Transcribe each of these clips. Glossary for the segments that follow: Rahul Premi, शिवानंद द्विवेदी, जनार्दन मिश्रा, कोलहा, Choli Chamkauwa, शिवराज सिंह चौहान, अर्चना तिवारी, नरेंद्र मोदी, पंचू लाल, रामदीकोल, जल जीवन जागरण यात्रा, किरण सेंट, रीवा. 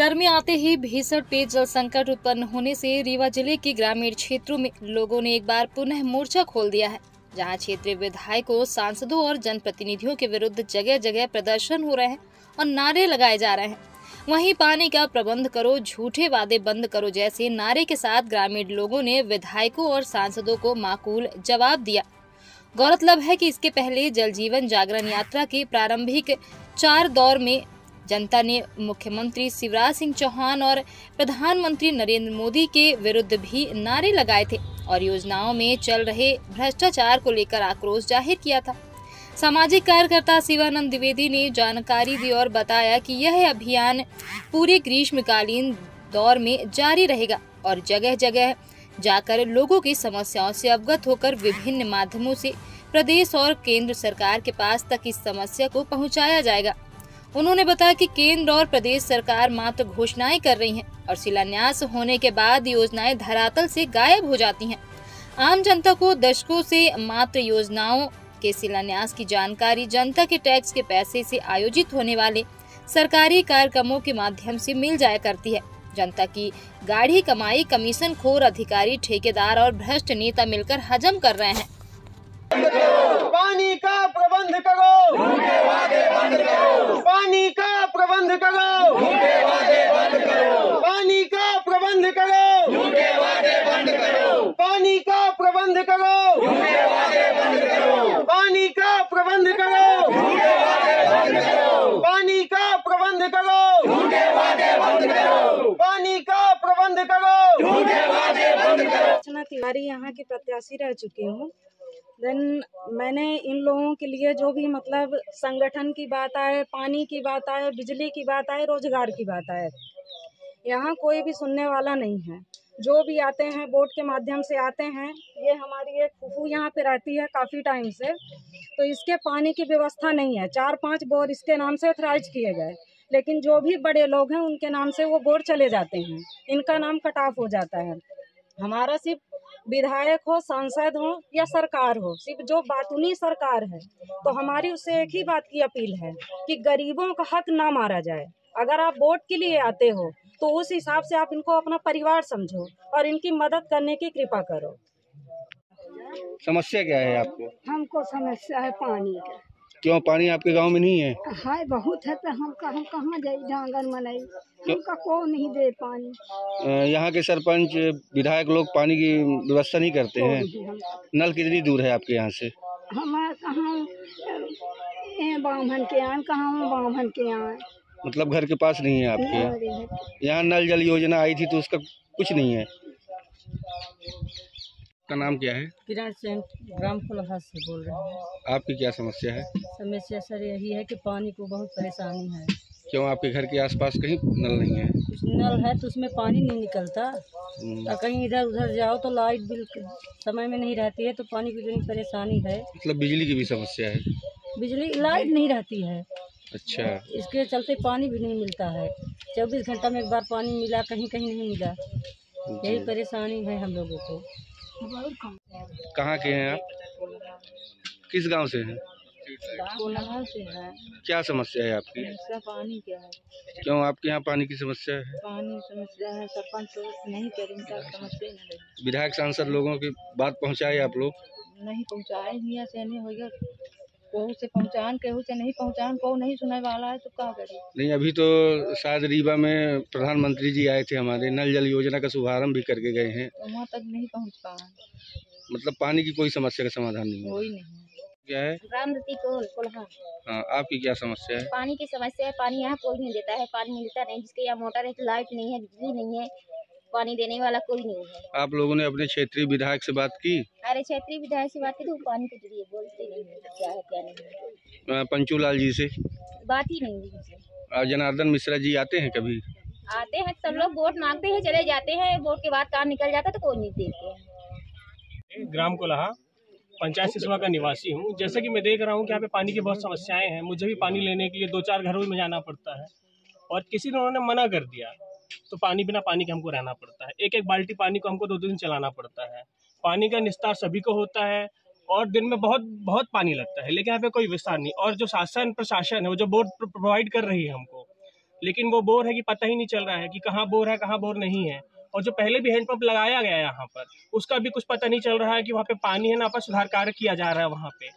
गर्मी आते ही भीषण पेयजल संकट उत्पन्न होने से रीवा जिले के ग्रामीण क्षेत्रों में लोगों ने एक बार पुनः मोर्चा खोल दिया है, जहां क्षेत्रीय विधायकों, सांसदों और जनप्रतिनिधियों के विरुद्ध जगह जगह प्रदर्शन हो रहे हैं और नारे लगाए जा रहे हैं। वहीं पानी का प्रबंध करो, झूठे वादे बंद करो जैसे नारे के साथ ग्रामीण लोगों ने विधायकों और सांसदों को माकूल जवाब दिया। गौरतलब है कि इसके पहले जल जीवन जागरण यात्रा के प्रारंभिक 4 दौर में जनता ने मुख्यमंत्री शिवराज सिंह चौहान और प्रधानमंत्री नरेंद्र मोदी के विरुद्ध भी नारे लगाए थे और योजनाओं में चल रहे भ्रष्टाचार को लेकर आक्रोश जाहिर किया था। सामाजिक कार्यकर्ता शिवानंद द्विवेदी ने जानकारी दी और बताया कि यह अभियान पूरे ग्रीष्मकालीन दौर में जारी रहेगा और जगह जगह जाकर लोगों की समस्याओं से अवगत होकर विभिन्न माध्यमों से प्रदेश और केंद्र सरकार के पास तक इस समस्या को पहुंचाया जाएगा। उन्होंने बताया कि केंद्र और प्रदेश सरकार मात्र घोषणाएं कर रही हैं और शिलान्यास होने के बाद योजनाएं धरातल से गायब हो जाती हैं। आम जनता को दशकों से मात्र योजनाओं के शिलान्यास की जानकारी जनता के टैक्स के पैसे से आयोजित होने वाले सरकारी कार्यक्रमों के माध्यम से मिल जाया करती है। जनता की गाढ़ी कमाई कमीशन खोर अधिकारी, ठेकेदार और भ्रष्ट नेता मिलकर हजम कर रहे हैं। पानी का प्रबंध करो, वादे बंद करो, पानी का प्रबंध करो, वादे बंद करो, पानी का प्रबंध करो, वादे बंद करो, पानी का प्रबंध करो, वादे बंद करो, पानी का प्रबंध करो, वादे बंद करो, पानी का प्रबंध करो, वादे बंद करो, पानी का प्रबंध करो, वादे बंद करो। अर्चना तिवारी यहाँ की प्रत्याशी रह चुकी हूँ। मैंने इन लोगों के लिए जो भी मतलब संगठन की बात आए, पानी की बात आए, बिजली की बात आए, रोजगार की बात आए, यहाँ कोई भी सुनने वाला नहीं है। जो भी आते हैं वोट के माध्यम से आते हैं। ये हमारी एक फूफू यहाँ पे रहती है काफ़ी टाइम से, तो इसके पानी की व्यवस्था नहीं है। 4-5 बोर इसके नाम से ऑथराइज किए गए, लेकिन जो भी बड़े लोग हैं उनके नाम से वो बोर चले जाते हैं, इनका नाम कट ऑफ हो जाता है। हमारा सिर्फ विधायक हो, सांसद हो या सरकार हो, सिर्फ जो बातूनी सरकार है, तो हमारी उससे एक ही बात की अपील है कि गरीबों का हक ना मारा जाए। अगर आप वोट के लिए आते हो तो उस हिसाब से आप इनको अपना परिवार समझो और इनकी मदद करने की कृपा करो। समस्या क्या है आपको? हमको समस्या है पानी का। क्यों पानी आपके गांव में नहीं है? हाय बहुत है, तो हम कहाँ जाए डांगर मनाई, हमका को नहीं दे पानी। यहाँ के सरपंच विधायक लोग पानी की व्यवस्था नहीं करते हैं। नल कितनी दूर है आपके यहाँ से? हमारे कहाँ बामन के यहाँ, कहाँ बामन के यहाँ, मतलब घर के पास नहीं है आपके। यहाँ नल जल योजना आई थी तो उसका कुछ नहीं है। का नाम क्या है? किरण सेंट, ग्राम कोलहा से बोल रहे हैं। आपकी क्या समस्या है? समस्या सर यही है कि पानी को बहुत परेशानी है। क्यों आपके घर के आसपास कहीं नल नहीं है? नल है तो उसमें पानी नहीं निकलता और कहीं इधर उधर जाओ तो लाइट बिल समय में नहीं रहती है, तो पानी की जो परेशानी है। मतलब बिजली की भी समस्या है? बिजली लाइट नहीं रहती है। अच्छा, इसके चलते पानी भी नहीं मिलता है। 24 घंटा में एक बार पानी मिला, कहीं कहीं नहीं मिला। यही परेशानी है हम लोगों को। कहाँ के हैं आप? किस गांव से हैं? कोलहा से है। क्या समस्या है आपकी? पानी क्या है? क्यों आपके यहाँ पानी की समस्या है? पानी समस्या है, सरपंच नहीं करेंगे समस्या नहीं। विधायक सांसद लोगों की बात पहुँचाए आप लोग? नहीं पहुँचाए, हिया से नहीं होगा, कोहू से पहुँचान, केहू से नहीं पहुँचान, कोहू नहीं सुनने वाला है तो क्या करें। नहीं अभी तो शायद रीवा में प्रधानमंत्री जी आए थे हमारे, नल जल योजना का शुभारंभ भी करके गए हैं, वहाँ तक नहीं पहुँच पाए। मतलब पानी की कोई समस्या का समाधान नहीं, कोई नहीं क्या है? रामदीकोल कोलहा। हाँ, आपकी क्या समस्या है? पानी की समस्या है, पानी यहाँ कोई नहीं देता है, पानी मिलता नहीं। जिसके यहाँ मोटर है, लाइट नहीं है, बिजली नहीं है, पानी देने वाला कोई नहीं है। आप लोगों ने अपने क्षेत्रीय विधायक से बात की? अरे क्षेत्रीय विधायक से बात की तो पानी के जरिए बोलते नहीं है, क्या है क्या नहीं। पंचू लाल जी से बात ही नहीं है। जनार्दन मिश्रा जी आते हैं कभी? आते हैं, सब लोग वोट मांगते हैं, चले जाते हैं, वोट के बाद काम निकल जाता है तो कोई नहीं देते। ग्राम कोलहा पंचायत सिसवा का निवासी हूँ। जैसे कि मैं देख रहा हूँ कि यहाँ पे पानी की बहुत समस्याएं हैं। मुझे भी पानी लेने के लिए 2-4 घरों में जाना पड़ता है और किसी ने उन्होंने मना कर दिया तो पानी बिना पानी के हमको रहना पड़ता है। 1-1 बाल्टी पानी को हमको 2-2 दिन चलाना पड़ता है। पानी का निस्तार सभी को होता है और दिन में बहुत बहुत पानी लगता है, लेकिन यहाँ पे कोई विस्तार नहीं। और जो शासन प्रशासन है, वो जो बोर्ड प्रोवाइड कर रही है हमको, लेकिन वो बोर है कि पता ही नहीं चल रहा है कि कहाँ बोर है कहाँ बोर नहीं है। और जो पहले भी हैंडपंप लगाया गया है यहाँ पर, उसका भी कुछ पता नहीं चल रहा है कि वहाँ पे पानी है ना, पर सुधार कार्य किया जा रहा है वहाँ पे।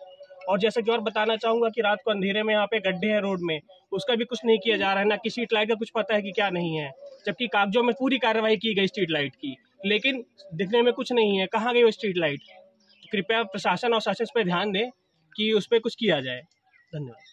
और जैसा कि और बताना चाहूँगा कि रात को अंधेरे में यहाँ पे गड्ढे हैं रोड में, उसका भी कुछ नहीं किया जा रहा है, ना कि स्ट्रीट लाइट का कुछ पता है कि क्या नहीं है, जबकि कागजों में पूरी कार्रवाई की गई स्ट्रीट लाइट की, लेकिन दिखने में कुछ नहीं है। कहाँ गई वो स्ट्रीट लाइट? कृपया प्रशासन और शासन पर ध्यान दें कि उस पर कुछ किया जाए। धन्यवाद।